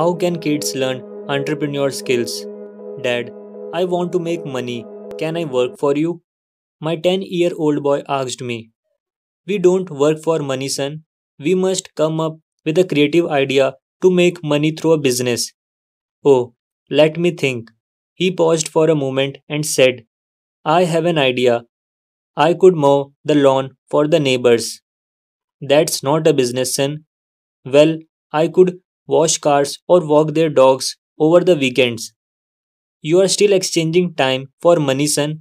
How can kids learn entrepreneur skills? Dad, I want to make money. Can I work for you? My 10-year-old boy asked me. We don't work for money, son. We must come up with a creative idea to make money through a business. Oh, let me think. He paused for a moment and said, I have an idea. I could mow the lawn for the neighbors. That's not a business, son. Well, I could wash cars or walk their dogs over the weekends. You are still exchanging time for money, son.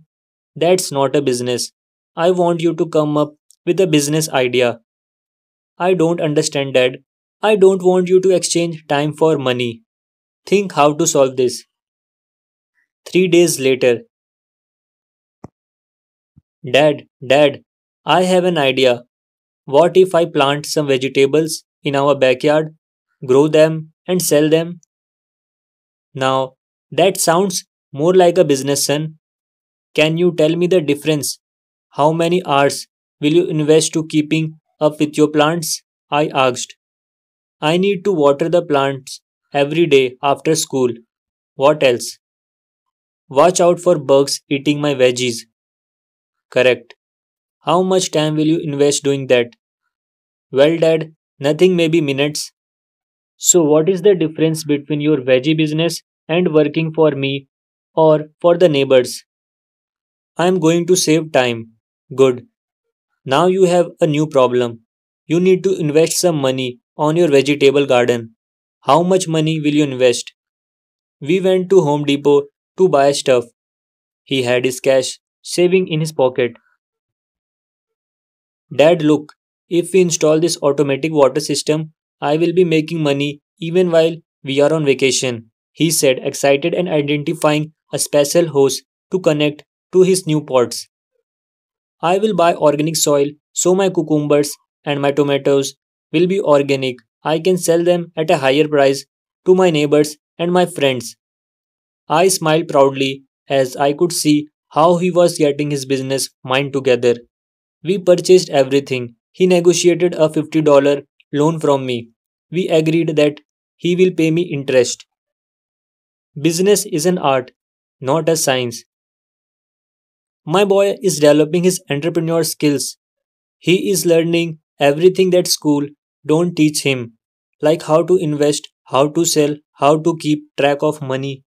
That's not a business. I want you to come up with a business idea. I don't understand, Dad. I don't want you to exchange time for money. Think how to solve this. 3 days later. Dad, I have an idea. What if I plant some vegetables in our backyard, grow them and sell them? Now, that sounds more like a business, son. Can you tell me the difference? How many hours will you invest to keeping up with your plants? I asked. I need to water the plants every day after school. What else? Watch out for bugs eating my veggies. Correct. How much time will you invest doing that? Well, Dad, nothing maybe minutes. So what is the difference between your veggie business and working for me or for the neighbors? I am going to save time. Good. Now you have a new problem. You need to invest some money on your vegetable garden. How much money will you invest? We went to Home Depot to buy stuff. He had his cash saving in his pocket. Dad, look, if we install this automatic water system, I will be making money even while we are on vacation, he said, excited and identifying a special hose to connect to his new pots. I will buy organic soil so my cucumbers and my tomatoes will be organic. I can sell them at a higher price to my neighbors and my friends. I smiled proudly as I could see how he was getting his business mind together. We purchased everything. He negotiated a $50 loan from me. We agreed that he will pay me interest. Business is an art, not a science. My boy is developing his entrepreneur skills. He is learning everything that school don't teach him, like how to invest, how to sell, how to keep track of money.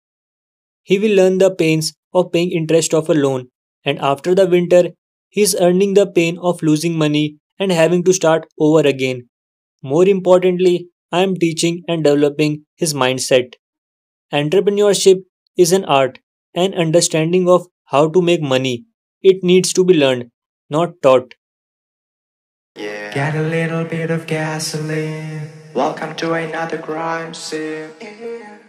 He will learn the pains of paying interest of a loan, and after the winter, he is earning the pain of losing money and having to start over again. More importantly, I am teaching and developing his mindset. Entrepreneurship is an art, an understanding of how to make money. It needs to be learned, not taught. Yeah. Get a little bit of gasoline. Welcome to another crime scene. Yeah.